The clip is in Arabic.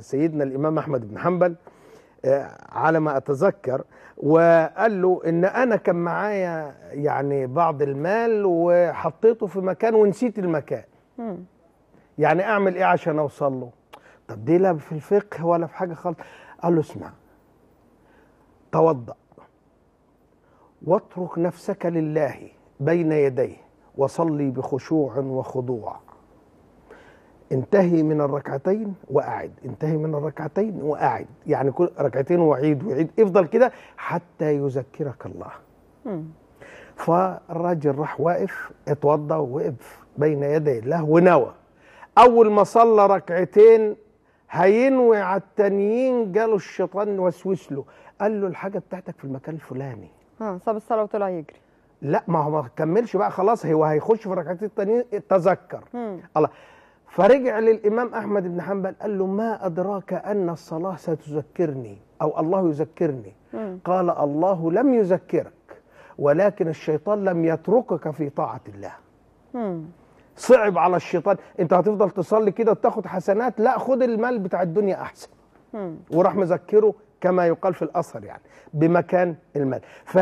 سيدنا الإمام أحمد بن حنبل على ما أتذكر، وقال له إن أنا كان معايا يعني بعض المال وحطيته في مكان ونسيت المكان، يعني أعمل إيه عشان أوصل له؟ طب دي لا في الفقه ولا في حاجة خالص. قال له اسمع، توضأ واترك نفسك لله بين يديه وصلي بخشوع وخضوع، انتهي من الركعتين وأعد، انتهي من الركعتين وأعد، يعني كل ركعتين وعيد وعيد، افضل كده حتى يذكرك الله. فالراجل راح واقف، اتوضى ووقف بين يدي الله ونوى، أول ما صلى ركعتين هينوي على التانيين جاله الشيطان وسوس له، قال له الحاجة بتاعتك في المكان الفلاني. ساب الصلاة وطلع يجري. لا ما هو ما كملش بقى، خلاص هو هيخش في الركعتين التانيين تذكر. الله. فرجع للإمام أحمد بن حنبل قال له ما أدراك أن الصلاة ستذكرني أو الله يذكرني؟ قال الله لم يذكرك ولكن الشيطان لم يتركك في طاعة الله. صعب على الشيطان، أنت هتفضل تصلي كده وتاخد حسنات، لا خد المال بتاع الدنيا أحسن. وراح مذكره كما يقال في الأثر يعني بمكان المال.